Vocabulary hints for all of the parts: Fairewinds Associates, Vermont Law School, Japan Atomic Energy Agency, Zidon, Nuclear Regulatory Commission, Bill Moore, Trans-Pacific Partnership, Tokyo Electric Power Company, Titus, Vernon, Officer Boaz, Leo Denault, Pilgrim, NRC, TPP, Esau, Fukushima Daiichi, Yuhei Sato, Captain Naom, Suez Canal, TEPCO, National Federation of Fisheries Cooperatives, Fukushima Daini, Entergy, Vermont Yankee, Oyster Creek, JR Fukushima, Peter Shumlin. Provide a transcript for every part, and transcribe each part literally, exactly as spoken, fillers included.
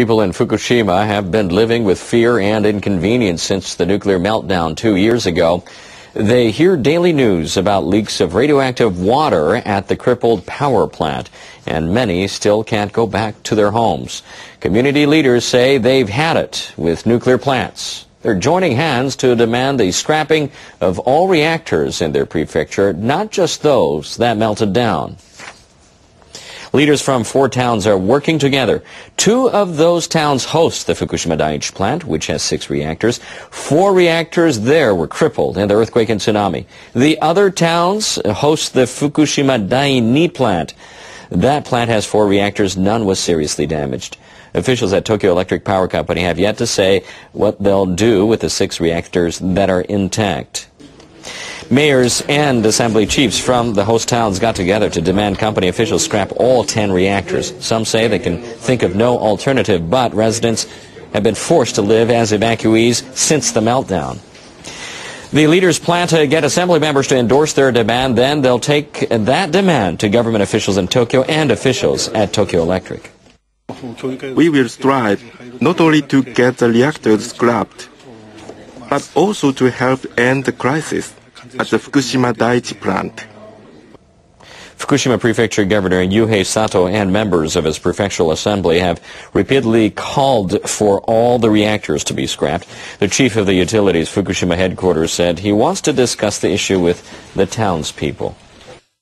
People in Fukushima have been living with fear and inconvenience since the nuclear meltdown two years ago. They hear daily news about leaks of radioactive water at the crippled power plant, and many still can't go back to their homes. Community leaders say they've had it with nuclear plants. They're joining hands to demand the scrapping of all reactors in their prefecture, not just those that melted down. Leaders from four towns are working together. Two of those towns host the Fukushima Daiichi plant, which has six reactors. Four reactors there were crippled in the earthquake and tsunami. The other towns host the Fukushima Daini plant. That plant has four reactors. None was seriously damaged. Officials at Tokyo Electric Power Company have yet to say what they'll do with the six reactors that are intact. Mayors and assembly chiefs from the host towns got together to demand company officials scrap all ten reactors. Some say they can think of no alternative, but residents have been forced to live as evacuees since the meltdown. The leaders plan to get assembly members to endorse their demand. Then they'll take that demand to government officials in Tokyo and officials at Tokyo Electric. We will strive not only to get the reactors scrapped, but also to help end the crisis at the Fukushima Daiichi plant. Fukushima Prefecture Governor Yuhei Sato and members of his prefectural assembly have repeatedly called for all the reactors to be scrapped. The chief of the utilities Fukushima headquarters said he wants to discuss the issue with the townspeople.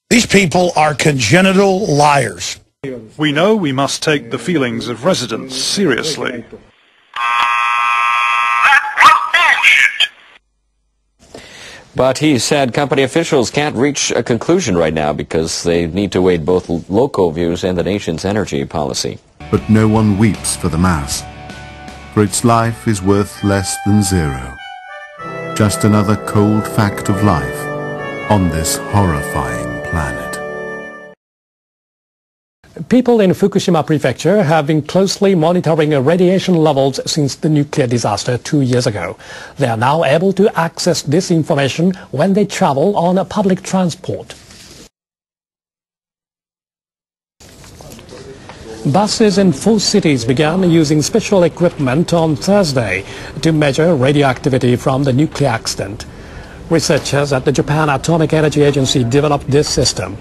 These people are congenital liars. We know we must take the feelings of residents seriously. But he said company officials can't reach a conclusion right now because they need to weigh both local views and the nation's energy policy. But no one weeps for the mass, for its life is worth less than zero. Just another cold fact of life on this horrifying planet. People in Fukushima Prefecture have been closely monitoring radiation levels since the nuclear disaster two years ago. They are now able to access this information when they travel on public transport. Buses in four cities began using special equipment on Thursday to measure radioactivity from the nuclear accident. Researchers at the Japan Atomic Energy Agency developed this system.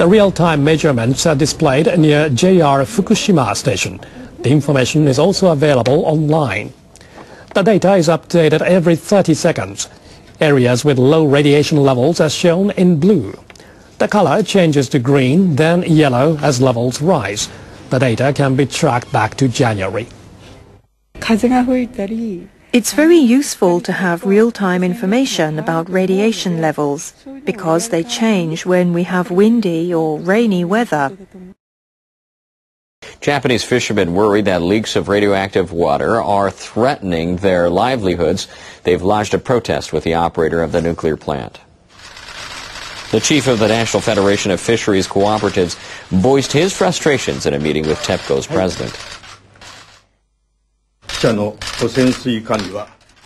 The real-time measurements are displayed near J R Fukushima station. The information is also available online. The data is updated every thirty seconds. Areas with low radiation levels are shown in blue. The color changes to green, then yellow as levels rise. The data can be tracked back to January. It's very useful to have real-time information about radiation levels because they change when we have windy or rainy weather. Japanese fishermen worry that leaks of radioactive water are threatening their livelihoods. They've lodged a protest with the operator of the nuclear plant. The chief of the National Federation of Fisheries Cooperatives voiced his frustrations in a meeting with TEPCO's president.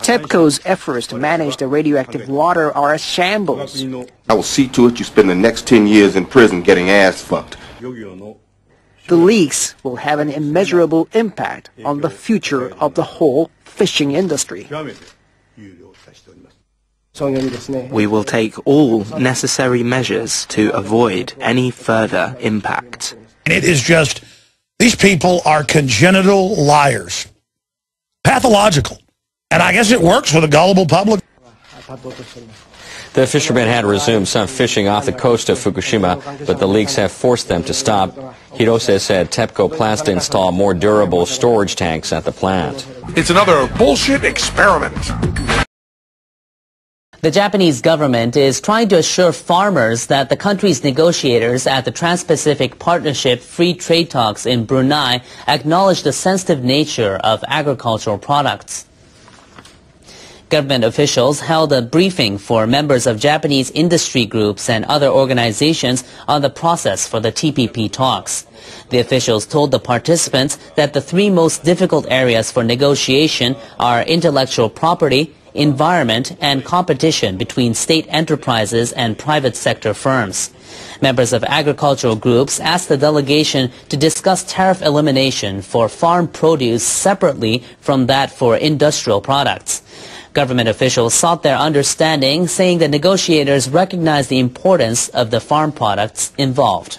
TEPCO's efforts to manage the radioactive water are a shambles. I will see to it you spend the next ten years in prison getting ass fucked. The leaks will have an immeasurable impact on the future of the whole fishing industry. We will take all necessary measures to avoid any further impact. It is just, these people are congenital liars. Pathological. And I guess it works for the gullible public. The fishermen had resumed some fishing off the coast of Fukushima, but the leaks have forced them to stop. Hirose said TEPCO plans to install more durable storage tanks at the plant. It's another bullshit experiment. The Japanese government is trying to assure farmers that the country's negotiators at the Trans-Pacific Partnership free trade talks in Brunei acknowledge the sensitive nature of agricultural products. Government officials held a briefing for members of Japanese industry groups and other organizations on the process for the T P P talks. The officials told the participants that the three most difficult areas for negotiation are intellectual property, environment, and competition between state enterprises and private sector firms. Members of agricultural groups asked the delegation to discuss tariff elimination for farm produce separately from that for industrial products. Government officials sought their understanding, saying that negotiators recognize the importance of the farm products involved.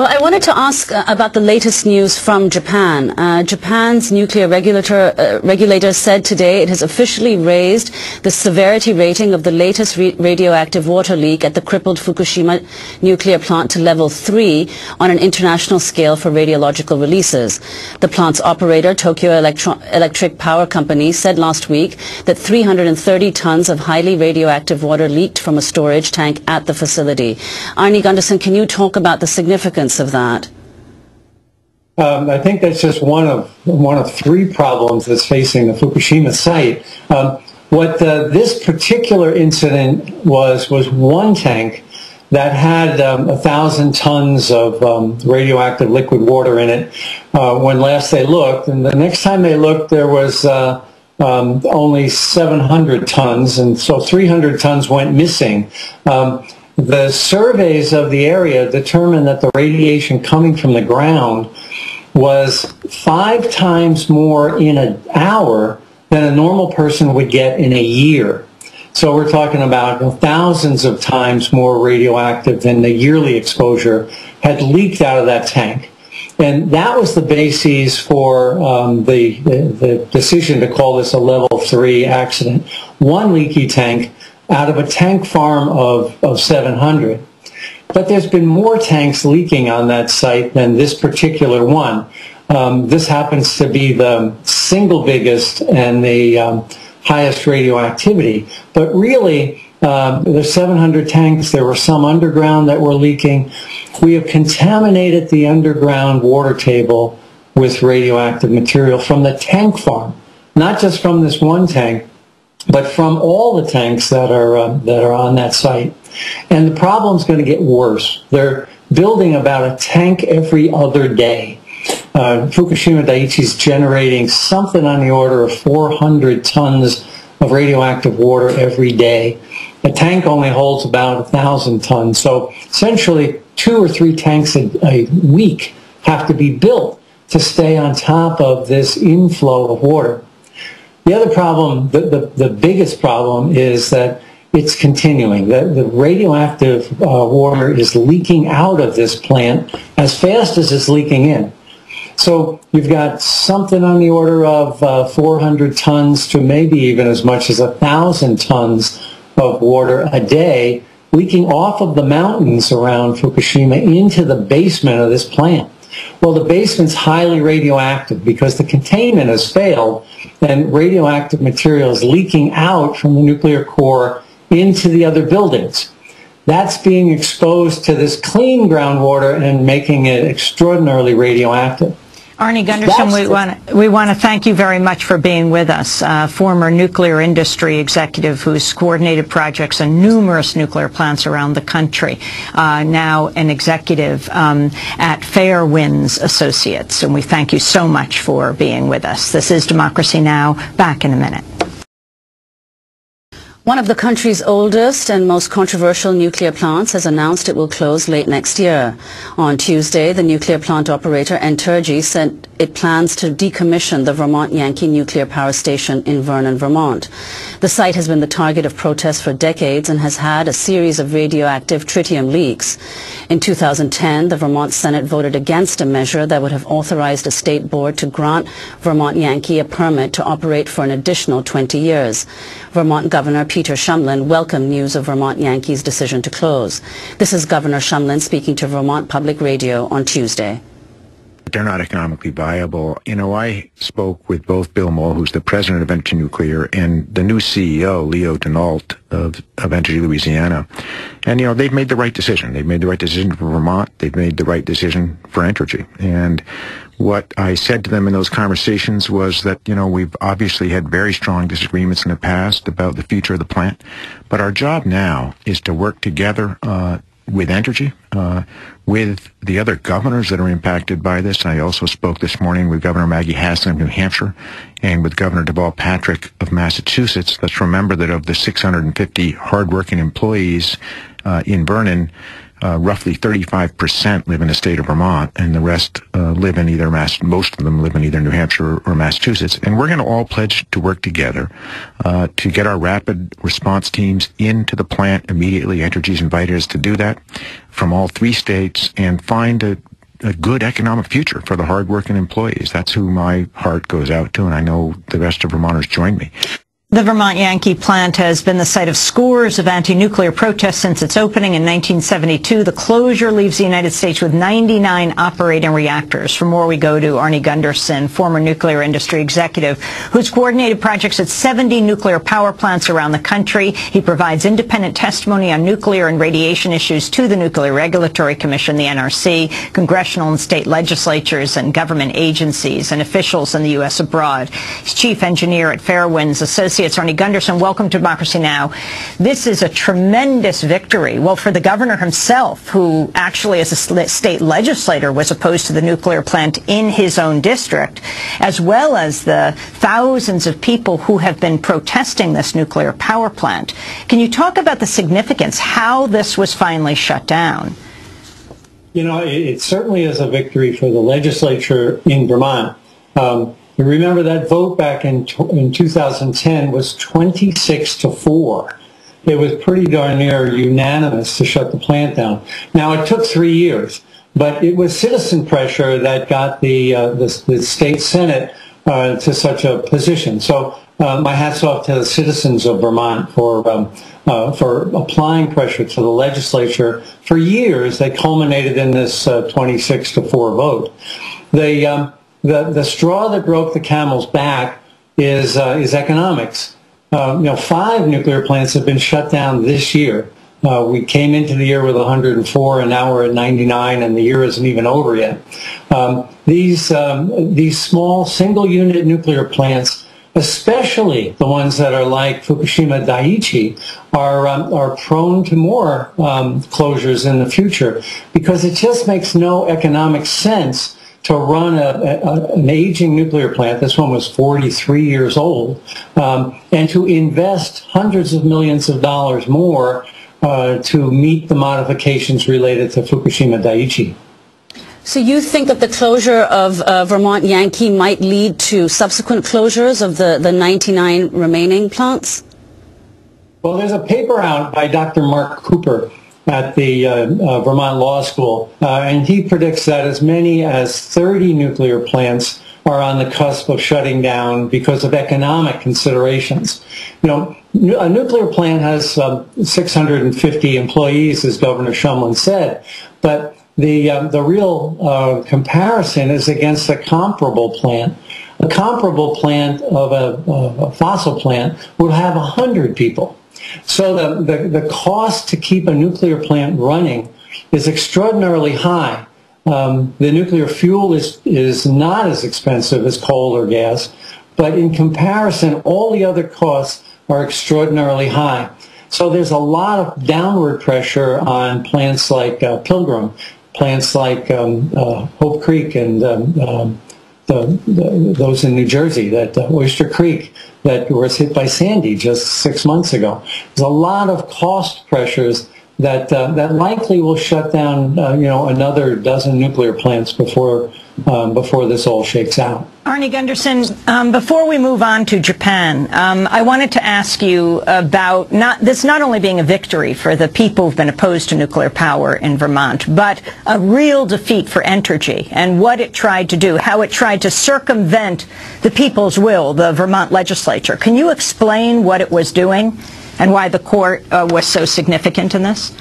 Well, I wanted to ask uh, about the latest news from Japan. Uh, Japan's nuclear regulator, uh, regulator said today it has officially raised the severity rating of the latest re radioactive water leak at the crippled Fukushima nuclear plant to level three on an international scale for radiological releases. The plant's operator, Tokyo Electro Electric Power Company, said last week that three hundred thirty tons of highly radioactive water leaked from a storage tank at the facility. Arnie Gundersen, can you talk about the significance of that? Um, I think that's just one of one of three problems that's facing the Fukushima site. Um, what uh, this particular incident was was one tank that had um, a thousand tons of um, radioactive liquid water in it uh, when last they looked, and the next time they looked there was uh, um, only seven hundred tons, and so three hundred tons went missing. Um, The surveys of the area determined that the radiation coming from the ground was five times more in an hour than a normal person would get in a year. So we're talking about thousands of times more radioactive than the yearly exposure had leaked out of that tank. And that was the basis for um, the, the, the decision to call this a level three accident. One leaky tank out of a tank farm of, of seven hundred. But there's been more tanks leaking on that site than this particular one. Um, this happens to be the single biggest and the um, highest radioactivity. But really, um, there's seven hundred tanks. There were some underground that were leaking. We have contaminated the underground water table with radioactive material from the tank farm, not just from this one tank, but from all the tanks that are uh, that are on that site. And the problem's going to get worse. They're building about a tank every other day. Uh, Fukushima Daiichi is generating something on the order of four hundred tons of radioactive water every day. The tank only holds about one thousand tons. So essentially two or three tanks a, a week have to be built to stay on top of this inflow of water. The other problem, the, the, the biggest problem, is that it's continuing. The, the radioactive uh, water is leaking out of this plant as fast as it's leaking in. So you've got something on the order of uh, four hundred tons to maybe even as much as one thousand tons of water a day leaking off of the mountains around Fukushima into the basement of this plant. Well, the basement's highly radioactive because the containment has failed and radioactive materials leaking out from the nuclear core into the other buildings. That's being exposed to this clean groundwater and making it extraordinarily radioactive. Arnie Gundersen, we want to, we want to thank you very much for being with us, uh, former nuclear industry executive who's coordinated projects in numerous nuclear plants around the country, uh, now an executive um, at Fairewinds Associates, and we thank you so much for being with us. This is Democracy Now! Back in a minute. One of the country's oldest and most controversial nuclear plants has announced it will close late next year. On Tuesday, the nuclear plant operator Entergy said it plans to decommission the Vermont Yankee nuclear power station in Vernon, Vermont. The site has been the target of protests for decades and has had a series of radioactive tritium leaks. In two thousand ten, the Vermont Senate voted against a measure that would have authorized a state board to grant Vermont Yankee a permit to operate for an additional twenty years. Vermont Governor Peter Shumlin welcomed news of Vermont Yankee's decision to close. This is Governor Shumlin speaking to Vermont Public Radio on Tuesday. They're not economically viable. You know, I spoke with both Bill Moore, who's the president of Entergy Nuclear, and the new C E O, Leo Denault, of, of Entergy Louisiana. And, you know, they've made the right decision. They've made the right decision for Vermont. They've made the right decision for Entergy. And what I said to them in those conversations was that, you know, we've obviously had very strong disagreements in the past about the future of the plant, but our job now is to work together uh, with Entergy, uh, with the other governors that are impacted by this. I also spoke this morning with Governor Maggie Hassan of New Hampshire and with Governor Deval Patrick of Massachusetts. Let's remember that of the six hundred fifty hardworking employees uh, in Vernon, uh, roughly thirty-five percent live in the state of Vermont, and the rest uh, live in either Mass. Most of them live in either New Hampshire or Massachusetts. And we're going to all pledge to work together uh, to get our rapid response teams into the plant immediately. Entergy's invited us to do that from all three states and find a a good economic future for the hardworking employees. That's who my heart goes out to, and I know the rest of Vermonters join me. The Vermont Yankee plant has been the site of scores of anti-nuclear protests since its opening in nineteen seventy-two. The closure leaves the United States with ninety-nine operating reactors. For more, we go to Arnie Gundersen, former nuclear industry executive, who's coordinated projects at seventy nuclear power plants around the country. He provides independent testimony on nuclear and radiation issues to the Nuclear Regulatory Commission, the N R C, congressional and state legislatures, and government agencies and officials in the U S abroad. He's chief engineer at Fairewinds Associates. It's Arnie Gundersen. Welcome to Democracy Now! This is a tremendous victory, well, for the governor himself, who actually, as a state legislator, was opposed to the nuclear plant in his own district, as well as the thousands of people who have been protesting this nuclear power plant. Can you talk about the significance, how this was finally shut down? You know, it, it certainly is a victory for the legislature in Vermont. Um, Remember that vote back in in two thousand ten was twenty-six to four. It was pretty darn near unanimous to shut the plant down. Now it took three years, but it was citizen pressure that got the uh, the, the state senate uh, to such a position. So uh, my hats off to the citizens of Vermont for um, uh, for applying pressure to the legislature for years. They culminated in this uh, twenty-six to four vote. They. Um, The, the straw that broke the camel's back is, uh, is economics. Uh, you know, five nuclear plants have been shut down this year. Uh, we came into the year with one hundred four, and now we're at ninety-nine, and the year isn't even over yet. Um, these, um, these small single-unit nuclear plants, especially the ones that are like Fukushima Daiichi, are, um, are prone to more um, closures in the future, because it just makes no economic sense to run a, a, an aging nuclear plant. This one was forty-three years old, um, and to invest hundreds of millions of dollars more uh, to meet the modifications related to Fukushima Daiichi. So you think that the closure of uh, Vermont Yankee might lead to subsequent closures of the, the ninety-nine remaining plants? Well, there's a paper out by Doctor Mark Cooper at the uh, uh, Vermont Law School, uh, and he predicts that as many as thirty nuclear plants are on the cusp of shutting down because of economic considerations. You know, a nuclear plant has uh, six hundred fifty employees, as Governor Shumlin said, but the, uh, the real uh, comparison is against a comparable plant. A comparable plant of a, of a fossil plant will have one hundred people. So the, the, the cost to keep a nuclear plant running is extraordinarily high. Um, the nuclear fuel is, is not as expensive as coal or gas, but in comparison, all the other costs are extraordinarily high. So there's a lot of downward pressure on plants like uh, Pilgrim, plants like um, uh, Hope Creek, and um, um, the, the, those in New Jersey, that uh, Oyster Creek, that was hit by Sandy just six months ago. There's a lot of cost pressures that uh, that likely will shut down, uh, you know, another dozen nuclear plants before um, before this all shakes out. Arnie Gundersen, um, before we move on to Japan, um, I wanted to ask you about not this not only being a victory for the people who've been opposed to nuclear power in Vermont, but a real defeat for Entergy and what it tried to do, how it tried to circumvent the people's will, the Vermont legislature. Can you explain what it was doing and why the court uh, was so significant in this?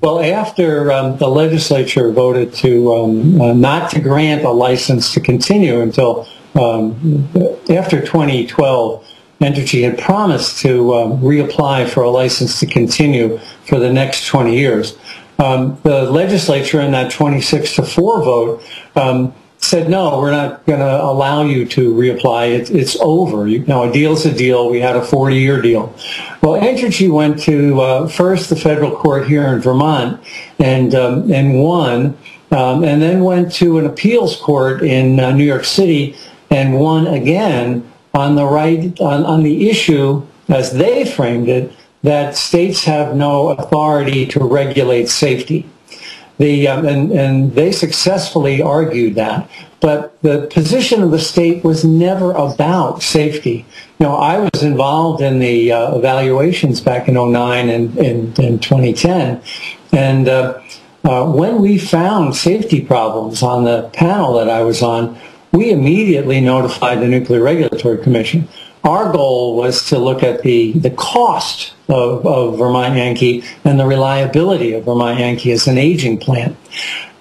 Well, after um, the legislature voted to um, uh, not to grant a license to continue until um, after twenty twelve, Entergy had promised to um, reapply for a license to continue for the next twenty years. Um, the legislature, in that twenty-six to four vote, um, said, no, we're not going to allow you to reapply. It, it's over. You, now, a deal's a deal. We had a forty-year deal. Well, Entergy went to uh, first the federal court here in Vermont and, um, and won, um, and then went to an appeals court in uh, New York City and won again on the, right, on, on the issue, as they framed it, that states have no authority to regulate safety. The, um, and, and they successfully argued that. But the position of the state was never about safety. You know, I was involved in the uh, evaluations back in oh nine and, and, and twenty ten, and uh, Uh, when we found safety problems on the panel that I was on, we immediately notified the Nuclear Regulatory Commission. Our goal was to look at the, the cost of, of Vermont Yankee and the reliability of Vermont Yankee as an aging plant.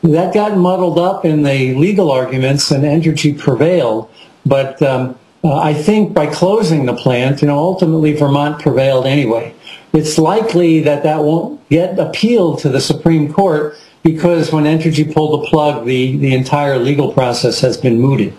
That got muddled up in the legal arguments, and Entergy prevailed. But um, uh, I think by closing the plant, you know, ultimately Vermont prevailed anyway. It's likely that that won't get appealed to the Supreme Court, because when Entergy pulled the plug, the, the entire legal process has been mooted.